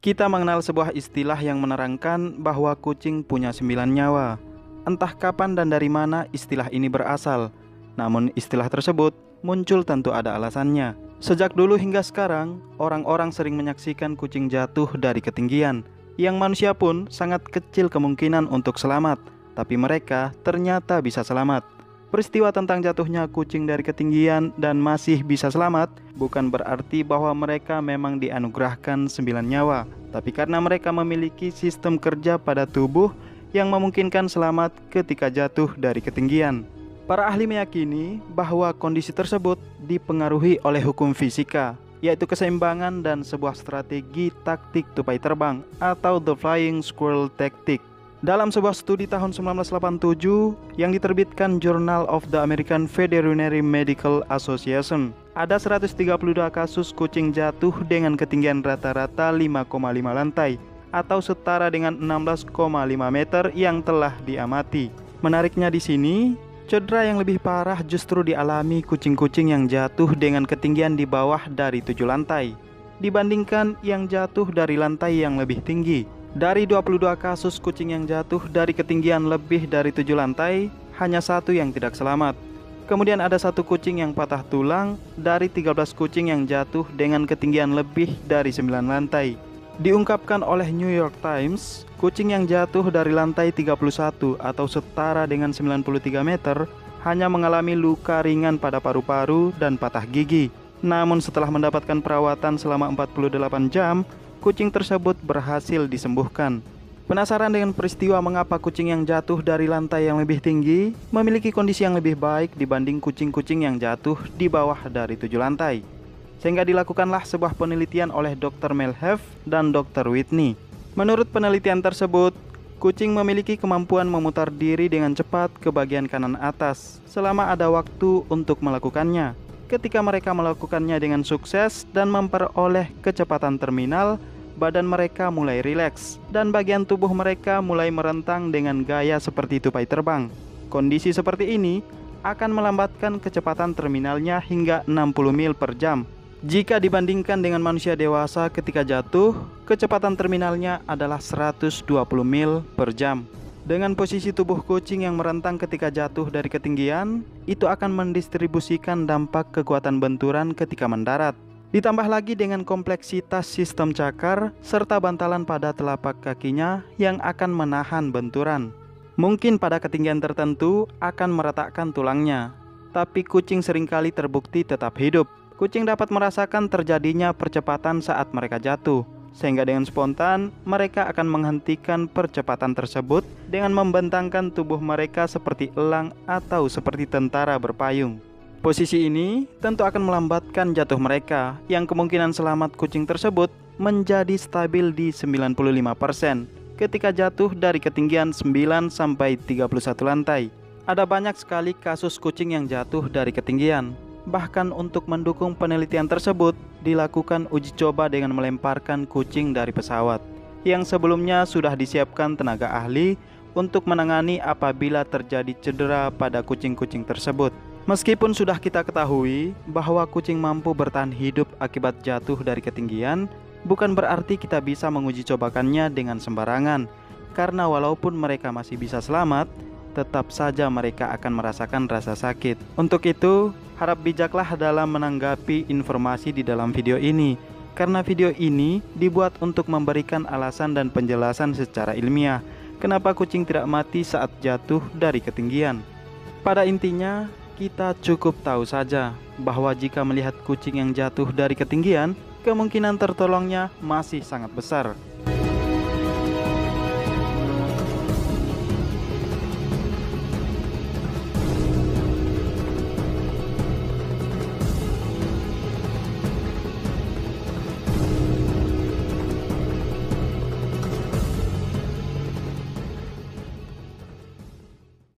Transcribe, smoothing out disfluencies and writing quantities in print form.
Kita mengenal sebuah istilah yang menerangkan bahwa kucing punya 9 nyawa. Entah kapan dan dari mana istilah ini berasal, namun istilah tersebut muncul tentu ada alasannya. Sejak dulu hingga sekarang, orang-orang sering menyaksikan kucing jatuh dari ketinggian, yang manusia pun sangat kecil kemungkinan untuk selamat, tapi mereka ternyata bisa selamat. Peristiwa tentang jatuhnya kucing dari ketinggian dan masih bisa selamat bukan berarti bahwa mereka memang dianugerahkan 9 nyawa, tapi karena mereka memiliki sistem kerja pada tubuh yang memungkinkan selamat ketika jatuh dari ketinggian. Para ahli meyakini bahwa kondisi tersebut dipengaruhi oleh hukum fisika, yaitu keseimbangan dan sebuah strategi taktik tupai terbang atau the flying squirrel tactic. Dalam sebuah studi tahun 1987 yang diterbitkan Journal of the American Veterinary Medical Association, ada 132 kasus kucing jatuh dengan ketinggian rata-rata 5,5 lantai atau setara dengan 16,5 meter yang telah diamati. Menariknya di sini, cedera yang lebih parah justru dialami kucing-kucing yang jatuh dengan ketinggian di bawah dari 7 lantai dibandingkan yang jatuh dari lantai yang lebih tinggi. Dari 22 kasus kucing yang jatuh dari ketinggian lebih dari 7 lantai, hanya 1 yang tidak selamat. Kemudian ada 1 kucing yang patah tulang dari 13 kucing yang jatuh dengan ketinggian lebih dari 9 lantai. Diungkapkan oleh New York Times, kucing yang jatuh dari lantai 31 atau setara dengan 93 meter hanya mengalami luka ringan pada paru-paru dan patah gigi. Namun setelah mendapatkan perawatan selama 48 jam, kucing tersebut berhasil disembuhkan. Penasaran dengan peristiwa mengapa kucing yang jatuh dari lantai yang lebih tinggi memiliki kondisi yang lebih baik dibanding kucing-kucing yang jatuh di bawah dari 7 lantai? Sehingga dilakukanlah sebuah penelitian oleh Dr. Melhef dan Dr. Whitney. Menurut penelitian tersebut, kucing memiliki kemampuan memutar diri dengan cepat ke bagian kanan atas selama ada waktu untuk melakukannya. Ketika mereka melakukannya dengan sukses dan memperoleh kecepatan terminal, badan mereka mulai rileks dan bagian tubuh mereka mulai merentang dengan gaya seperti tupai terbang. Kondisi seperti ini akan melambatkan kecepatan terminalnya hingga 60 mil per jam. Jika dibandingkan dengan manusia dewasa ketika jatuh, kecepatan terminalnya adalah 120 mil per jam. Dengan posisi tubuh kucing yang merentang ketika jatuh dari ketinggian, itu akan mendistribusikan dampak kekuatan benturan ketika mendarat. Ditambah lagi dengan kompleksitas sistem cakar serta bantalan pada telapak kakinya yang akan menahan benturan. Mungkin pada ketinggian tertentu akan meretakkan tulangnya, tapi kucing seringkali terbukti tetap hidup. Kucing dapat merasakan terjadinya percepatan saat mereka jatuh, sehingga dengan spontan mereka akan menghentikan percepatan tersebut dengan membentangkan tubuh mereka seperti elang atau seperti tentara berpayung. Posisi ini tentu akan melambatkan jatuh mereka, yang kemungkinan selamat kucing tersebut menjadi stabil di 95% ketika jatuh dari ketinggian 9 sampai 31 lantai. Ada banyak sekali kasus kucing yang jatuh dari ketinggian. Bahkan untuk mendukung penelitian tersebut, dilakukan uji coba dengan melemparkan kucing dari pesawat yang sebelumnya sudah disiapkan tenaga ahli untuk menangani apabila terjadi cedera pada kucing-kucing tersebut. Meskipun sudah kita ketahui bahwa kucing mampu bertahan hidup akibat jatuh dari ketinggian, bukan berarti kita bisa menguji cobakannya dengan sembarangan, karena walaupun mereka masih bisa selamat, tetap saja mereka akan merasakan rasa sakit. Untuk itu, harap bijaklah dalam menanggapi informasi di dalam video ini, karena video ini dibuat untuk memberikan alasan dan penjelasan secara ilmiah kenapa kucing tidak mati saat jatuh dari ketinggian. Pada intinya, kita cukup tahu saja bahwa jika melihat kucing yang jatuh dari ketinggian, kemungkinan tertolongnya masih sangat besar.